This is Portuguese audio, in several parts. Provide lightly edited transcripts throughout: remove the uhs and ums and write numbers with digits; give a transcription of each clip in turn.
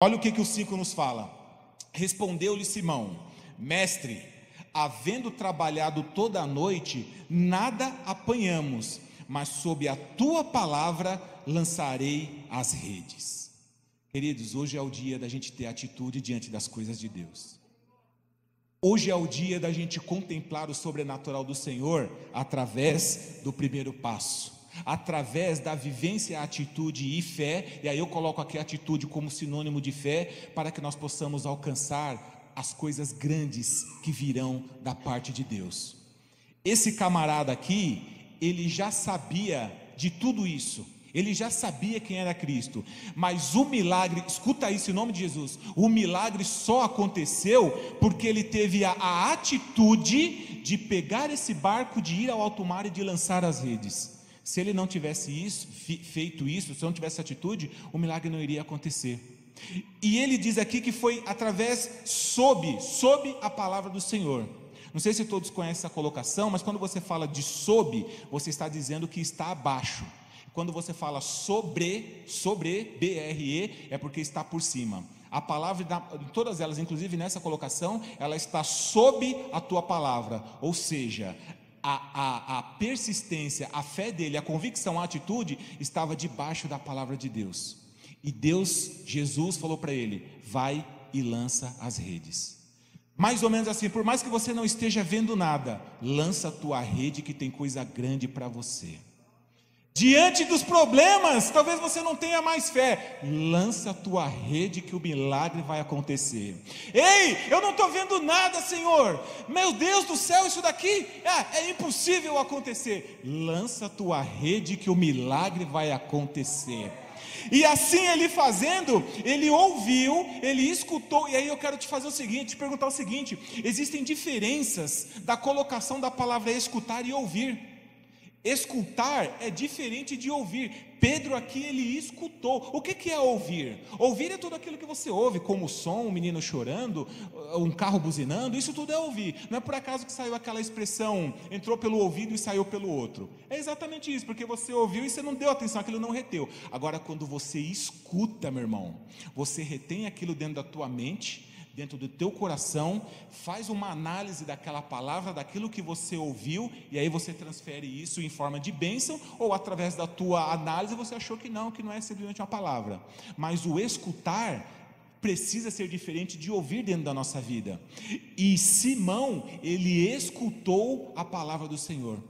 Olha o que o 5 nos fala. Respondeu-lhe Simão: Mestre, havendo trabalhado toda a noite, nada apanhamos, mas sob a tua palavra lançarei as redes. Queridos, hoje é o dia da gente ter atitude diante das coisas de Deus. Hoje é o dia da gente contemplar o sobrenatural do Senhor através do primeiro passo, através da vivência, atitude e fé. E aí eu coloco aqui a atitude como sinônimo de fé, para que nós possamos alcançar as coisas grandes que virão da parte de Deus. Esse camarada aqui, ele já sabia de tudo isso, ele já sabia quem era Cristo, mas o milagre, escuta isso em nome de Jesus, o milagre só aconteceu porque ele teve a atitude de pegar esse barco, de ir ao alto mar e de lançar as redes. Se ele não tivesse feito isso, se não tivesse atitude, o milagre não iria acontecer. E ele diz aqui que foi através, sob a palavra do Senhor. Não sei se todos conhecem essa colocação, mas quando você fala de sob, você está dizendo que está abaixo. Quando você fala sobre, BRE, é porque está por cima. A palavra, todas elas, inclusive nessa colocação, ela está sob a tua palavra, ou seja, a persistência, a fé dele, a convicção, a atitude estava debaixo da palavra de Deus. E Deus, Jesus falou para ele: vai e lança as redes. Mais ou menos assim, por mais que você não esteja vendo nada, lança a tua rede que tem coisa grande para você. Diante dos problemas, talvez você não tenha mais fé, lança a tua rede que o milagre vai acontecer. Ei, eu não estou vendo nada, Senhor, meu Deus do céu, isso daqui é impossível acontecer. Lança a tua rede que o milagre vai acontecer. E assim ele fazendo, ele ouviu, ele escutou. E aí eu quero te perguntar o seguinte: existem diferenças da colocação da palavra escutar e ouvir. Escutar é diferente de ouvir. Pedro aqui, ele escutou. O que é ouvir? Ouvir é tudo aquilo que você ouve, como o som, um menino chorando, um carro buzinando, isso tudo é ouvir. Não é por acaso que saiu aquela expressão, entrou pelo ouvido e saiu pelo outro. É exatamente isso, porque você ouviu e você não deu atenção, aquilo não reteu. Agora, quando você escuta, meu irmão, você retém aquilo dentro da tua mente, dentro do teu coração, faz uma análise daquela palavra, daquilo que você ouviu, e aí você transfere isso em forma de bênção, ou através da tua análise você achou que não é simplesmente uma palavra. Mas o escutar precisa ser diferente de ouvir dentro da nossa vida. E Simão, ele escutou a palavra do Senhor.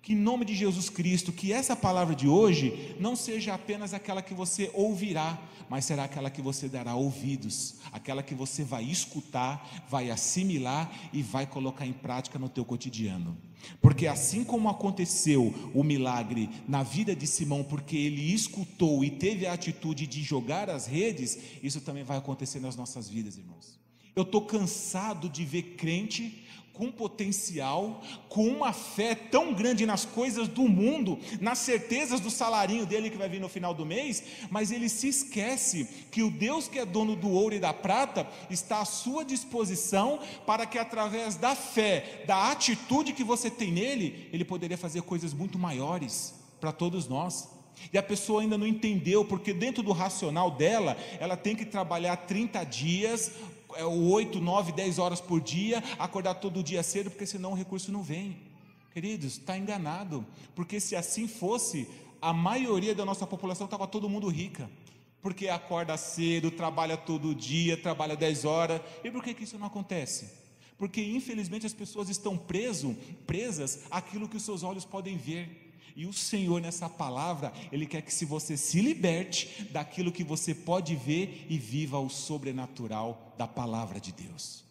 Que em nome de Jesus Cristo, que essa palavra de hoje não seja apenas aquela que você ouvirá, mas será aquela que você dará ouvidos, aquela que você vai escutar, vai assimilar e vai colocar em prática no teu cotidiano. Porque assim como aconteceu o milagre na vida de Simão, porque ele escutou e teve a atitude de jogar as redes, isso também vai acontecer nas nossas vidas, irmãos. Eu estou cansado de ver crente com potencial, com uma fé tão grande nas coisas do mundo, nas certezas do salarinho dele que vai vir no final do mês, mas ele se esquece que o Deus que é dono do ouro e da prata está à sua disposição, para que através da fé, da atitude que você tem nele, ele poderia fazer coisas muito maiores para todos nós. E a pessoa ainda não entendeu, porque dentro do racional dela, ela tem que trabalhar 30 dias, 8, 9, 10 horas por dia, acordar todo dia cedo, porque senão o recurso não vem. Queridos, está enganado, porque se assim fosse, a maioria da nossa população estava todo mundo rica, porque acorda cedo, trabalha todo dia, trabalha 10 horas, e por que isso não acontece? Porque infelizmente as pessoas estão presas àquilo que os seus olhos podem ver. E o Senhor, nessa palavra, Ele quer que se você se liberte daquilo que você pode ver e viva o sobrenatural da palavra de Deus.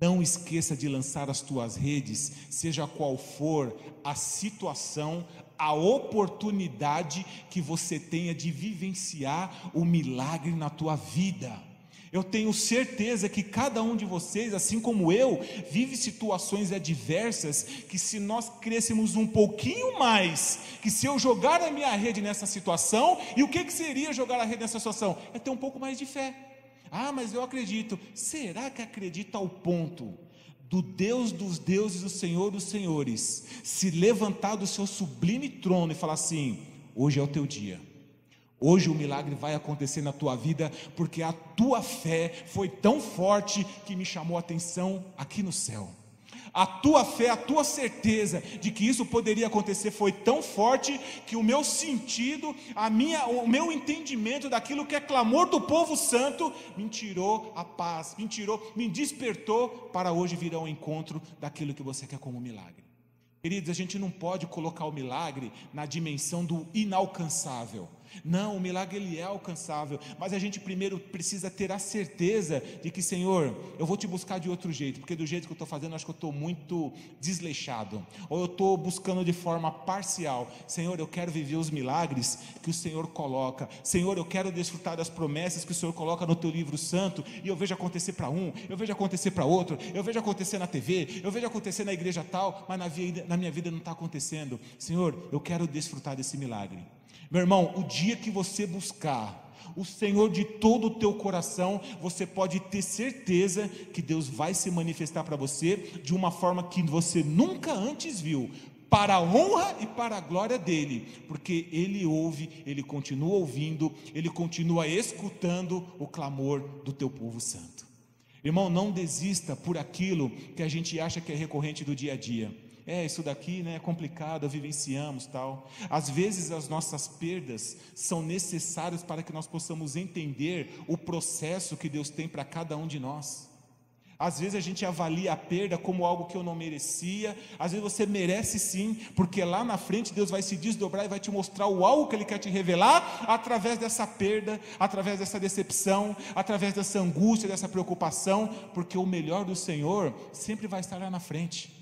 Não esqueça de lançar as tuas redes, seja qual for a situação, a oportunidade que você tenha de vivenciar o milagre na tua vida. Eu tenho certeza que cada um de vocês, assim como eu, vive situações adversas, que se nós crescemos um pouquinho mais, que se eu jogar a minha rede nessa situação, e o que seria jogar a rede nessa situação? É ter um pouco mais de fé. Ah, mas eu acredito. Será que acredita ao ponto do Deus dos deuses, o Senhor dos senhores, se levantar do seu sublime trono e falar assim: hoje é o teu dia, Hoje o milagre vai acontecer na tua vida, porque a tua fé foi tão forte que me chamou a atenção aqui no céu. A tua fé, a tua certeza de que isso poderia acontecer foi tão forte que o meu sentido, o meu entendimento daquilo que é clamor do povo santo, me tirou a paz, me despertou para hoje vir ao encontro daquilo que você quer como milagre. Queridos, a gente não pode colocar o milagre na dimensão do inalcançável. Não, o milagre ele é alcançável, mas a gente primeiro precisa ter a certeza de que, Senhor, eu vou te buscar de outro jeito, porque do jeito que eu estou fazendo, acho que eu estou muito desleixado, ou eu estou buscando de forma parcial. Senhor, eu quero viver os milagres que o Senhor coloca. Senhor, eu quero desfrutar das promessas que o Senhor coloca no teu livro santo, e eu vejo acontecer para um, eu vejo acontecer para outro, eu vejo acontecer na TV, eu vejo acontecer na igreja tal, mas na minha vida não está acontecendo. Senhor, eu quero desfrutar desse milagre. Meu irmão, o dia que você buscar o Senhor de todo o teu coração, você pode ter certeza que Deus vai se manifestar para você de uma forma que você nunca antes viu, para a honra e para a glória dele, porque ele ouve, ele continua ouvindo, ele continua escutando o clamor do teu povo santo. Irmão, não desista por aquilo que a gente acha que é recorrente do dia a dia. Isso daqui, né, é complicado, vivenciamos tal. Às vezes as nossas perdas são necessárias para que nós possamos entender o processo que Deus tem para cada um de nós. Às vezes a gente avalia a perda como algo que eu não merecia. Às vezes você merece sim, porque lá na frente Deus vai se desdobrar e vai te mostrar o algo que Ele quer te revelar através dessa perda, através dessa decepção, através dessa angústia, dessa preocupação, porque o melhor do Senhor sempre vai estar lá na frente.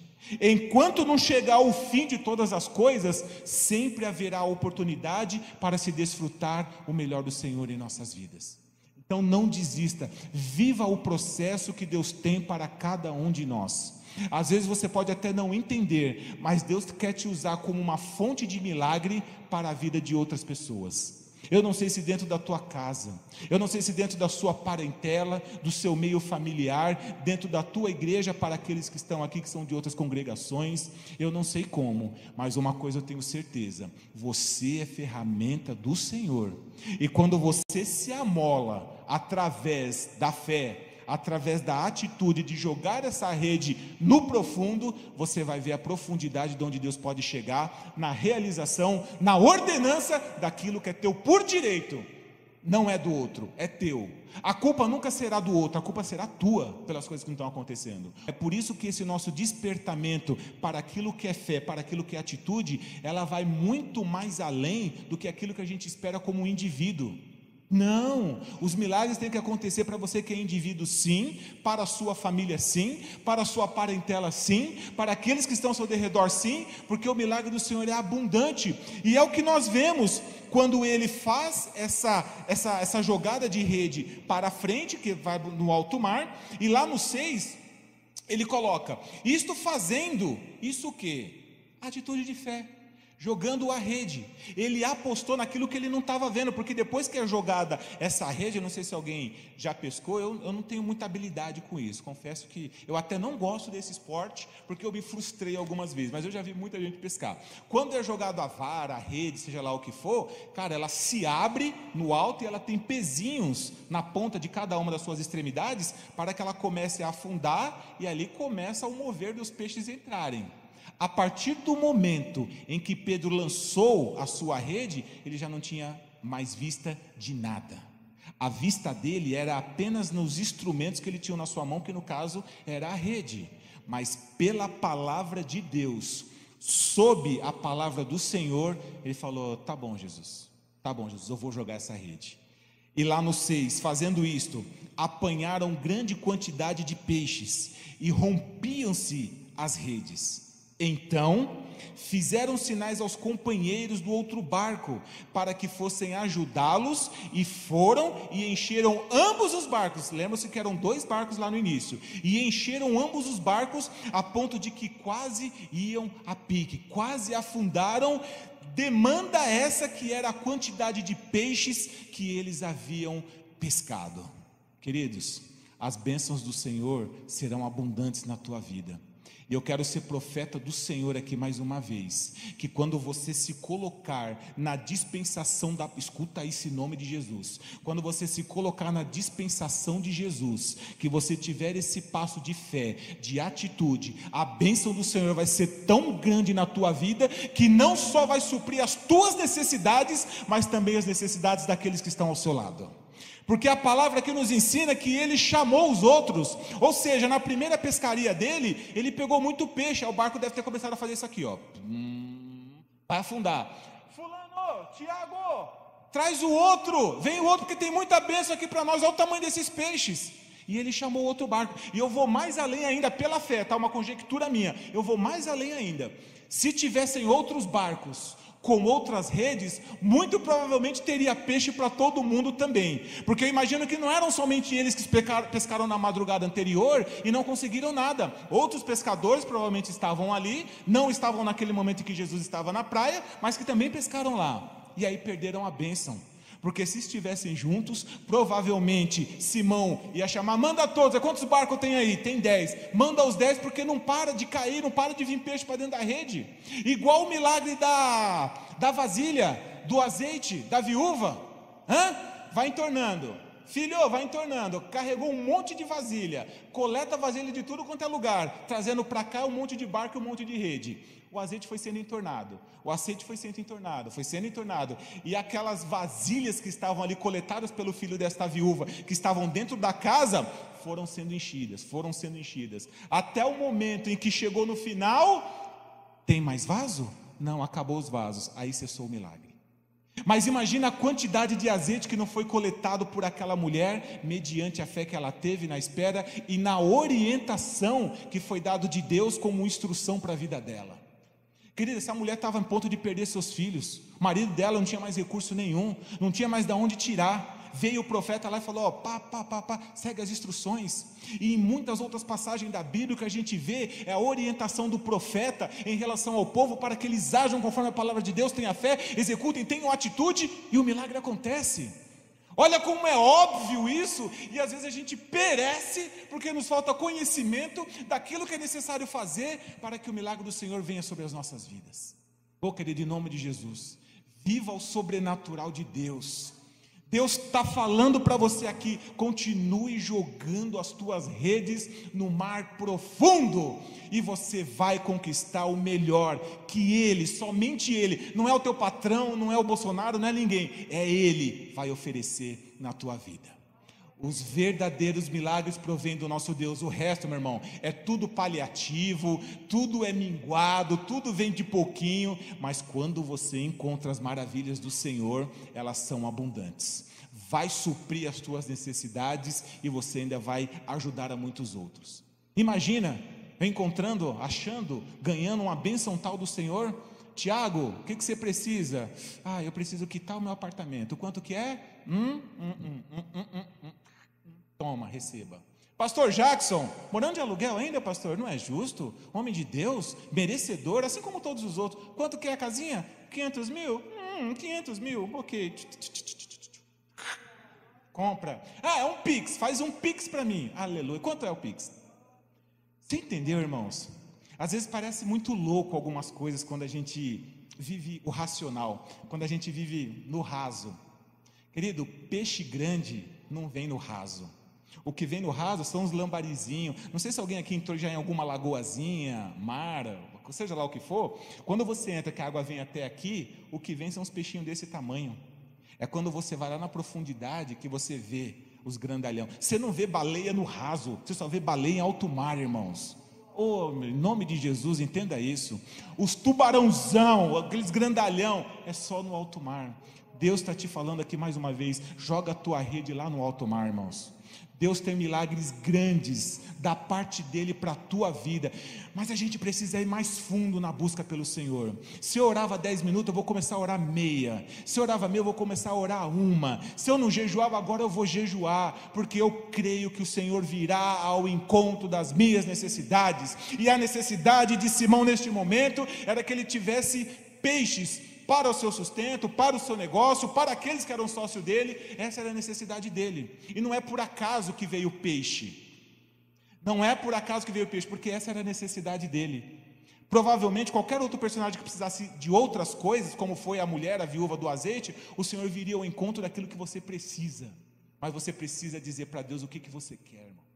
Enquanto não chegar o fim de todas as coisas, sempre haverá oportunidade para se desfrutar o melhor do Senhor em nossas vidas. Então não desista, viva o processo que Deus tem para cada um de nós. Às vezes você pode até não entender, mas Deus quer te usar como uma fonte de milagre para a vida de outras pessoas. Eu não sei se dentro da tua casa, eu não sei se dentro da sua parentela, do seu meio familiar, dentro da tua igreja, para aqueles que estão aqui, que são de outras congregações, eu não sei como, mas uma coisa eu tenho certeza: você é ferramenta do Senhor, e quando você se amola através da fé, através da atitude de jogar essa rede no profundo, você vai ver a profundidade de onde Deus pode chegar na realização, na ordenança daquilo que é teu por direito. Não é do outro, é teu. A culpa nunca será do outro, a culpa será tua pelas coisas que não estão acontecendo. É por isso que esse nosso despertamento para aquilo que é fé, para aquilo que é atitude, ela vai muito mais além do que aquilo que a gente espera como um indivíduo. Não, os milagres têm que acontecer para você que é indivíduo sim, para a sua família sim, para a sua parentela sim, para aqueles que estão ao seu derredor sim, porque o milagre do Senhor é abundante, e é o que nós vemos quando Ele faz essa jogada de rede para a frente, que vai no alto mar, e lá no 6, Ele coloca, isto fazendo, isso o quê? Atitude de fé. Jogando a rede, ele apostou naquilo que ele não estava vendo, porque depois que é jogada essa rede, eu não sei se alguém já pescou, eu não tenho muita habilidade com isso, confesso que eu até não gosto desse esporte, porque eu me frustrei algumas vezes, mas eu já vi muita gente pescar. Quando é jogado a vara, a rede, seja lá o que for, cara, ela se abre no alto e ela tem pezinhos na ponta de cada uma das suas extremidades, para que ela comece a afundar, e ali começa o mover dos peixes entrarem. A partir do momento em que Pedro lançou a sua rede, ele já não tinha mais vista de nada. A vista dele era apenas nos instrumentos que ele tinha na sua mão, que no caso era a rede. Mas pela palavra de Deus, sob a palavra do Senhor, ele falou: tá bom Jesus, eu vou jogar essa rede. E lá no 6, fazendo isto, apanharam grande quantidade de peixes e rompiam-se as redes. Então, fizeram sinais aos companheiros do outro barco, para que fossem ajudá-los, e foram e encheram ambos os barcos. Lembra-se que eram 2 barcos lá no início, e encheram ambos os barcos, a ponto de que quase iam a pique, quase afundaram. Demanda essa que era a quantidade de peixes que eles haviam pescado. Queridos, as bênçãos do Senhor serão abundantes na tua vida. E eu quero ser profeta do Senhor aqui mais uma vez, que quando você se colocar na dispensação da, escuta esse nome de Jesus, quando você se colocar na dispensação de Jesus, que você tiver esse passo de fé, de atitude, a bênção do Senhor vai ser tão grande na tua vida, que não só vai suprir as tuas necessidades, mas também as necessidades daqueles que estão ao seu lado. Porque a palavra que nos ensina é que ele chamou os outros, ou seja, na primeira pescaria dele, ele pegou muito peixe, o barco deve ter começado a fazer isso aqui, ó, vai afundar, fulano, Tiago, traz o outro, vem o outro, porque tem muita bênção aqui para nós, olha o tamanho desses peixes, e ele chamou outro barco, e eu vou mais além ainda, pela fé, tá, uma conjectura minha, eu vou mais além ainda, se tivessem outros barcos, com outras redes, muito provavelmente teria peixe para todo mundo também, porque eu imagino que não eram somente eles que pescaram na madrugada anterior, e não conseguiram nada, outros pescadores provavelmente estavam ali, não estavam naquele momento em que Jesus estava na praia, mas que também pescaram lá, e aí perderam a bênção, porque se estivessem juntos, provavelmente Simão ia chamar, manda todos, quantos barcos tem aí? Tem 10, manda os 10, porque não para de cair, não para de vir peixe para dentro da rede, igual o milagre da vasilha, do azeite, da viúva, vai entornando, filho, vai entornando, carregou um monte de vasilha, coleta vasilha de tudo quanto é lugar, trazendo para cá um monte de barco e um monte de rede, o azeite foi sendo entornado, o azeite foi sendo entornado, e aquelas vasilhas que estavam ali coletadas pelo filho desta viúva, que estavam dentro da casa, foram sendo enchidas, até o momento em que chegou no final, tem mais vaso? Não, acabou os vasos, aí cessou o milagre, mas imagina a quantidade de azeite que não foi coletado por aquela mulher, mediante a fé que ela teve na espera, e na orientação que foi dado de Deus como instrução para a vida dela. Querida, essa mulher estava em ponto de perder seus filhos, o marido dela não tinha mais recurso nenhum, não tinha mais de onde tirar, veio o profeta lá e falou, ó, segue as instruções, e em muitas outras passagens da Bíblia, o que a gente vê é a orientação do profeta em relação ao povo, para que eles ajam conforme a palavra de Deus, tenham fé, executem, tenham atitude, e o milagre acontece. Olha como é óbvio isso, e às vezes a gente perece, porque nos falta conhecimento daquilo que é necessário fazer, para que o milagre do Senhor venha sobre as nossas vidas. Oh querido, em nome de Jesus, viva o sobrenatural de Deus. Deus está falando para você aqui, continue jogando as tuas redes no mar profundo, e você vai conquistar o melhor, que Ele, somente Ele, não é o teu patrão, não é o Bolsonaro, não é ninguém, é Ele vai oferecer na tua vida. Os verdadeiros milagres provêm do nosso Deus, o resto, meu irmão, é tudo paliativo, tudo é minguado, tudo vem de pouquinho, mas quando você encontra as maravilhas do Senhor, elas são abundantes, vai suprir as tuas necessidades, e você ainda vai ajudar a muitos outros. Imagina, encontrando, achando, ganhando uma bênção tal do Senhor, Tiago, o que você precisa? Ah, eu preciso quitar o meu apartamento, quanto que é? Toma, receba. Pastor Jackson, morando de aluguel ainda, pastor? Não é justo? Homem de Deus, merecedor, assim como todos os outros. Quanto que é a casinha? 500 mil? 500 mil, ok. Compra. Ah, é um pix, faz um pix para mim. Aleluia. Quanto é o pix? Você entendeu, irmãos? Às vezes parece muito louco algumas coisas quando a gente vive o racional, quando a gente vive no raso. Querido, peixe grande não vem no raso. O que vem no raso são os lambarizinhos, não sei se alguém aqui entrou já em alguma lagoazinha, mar, seja lá o que for, quando você entra que a água vem até aqui, o que vem são os peixinhos desse tamanho, é quando você vai lá na profundidade que você vê os grandalhão, você não vê baleia no raso, você só vê baleia em alto mar, irmãos. Oh, em nome de Jesus, entenda isso, os tubarãozão, aqueles grandalhão, é só no alto mar. Deus está te falando aqui mais uma vez, joga a tua rede lá no alto mar, irmãos. Deus tem milagres grandes da parte dele para a tua vida, mas a gente precisa ir mais fundo na busca pelo Senhor. Se eu orava 10 minutos, eu vou começar a orar meia, se eu orava meia, eu vou começar a orar uma, se eu não jejuava, agora eu vou jejuar, porque eu creio que o Senhor virá ao encontro das minhas necessidades, e a necessidade de Simão neste momento era que ele tivesse peixes para o seu sustento, para o seu negócio, para aqueles que eram sócio dele, essa era a necessidade dele, e não é por acaso que veio o peixe, Não é por acaso que veio o peixe, porque essa era a necessidade dele. Provavelmente qualquer outro personagem que precisasse de outras coisas, como foi a mulher, a viúva do azeite, o Senhor viria ao encontro daquilo que você precisa. Mas você precisa dizer para Deus o que você quer, irmão.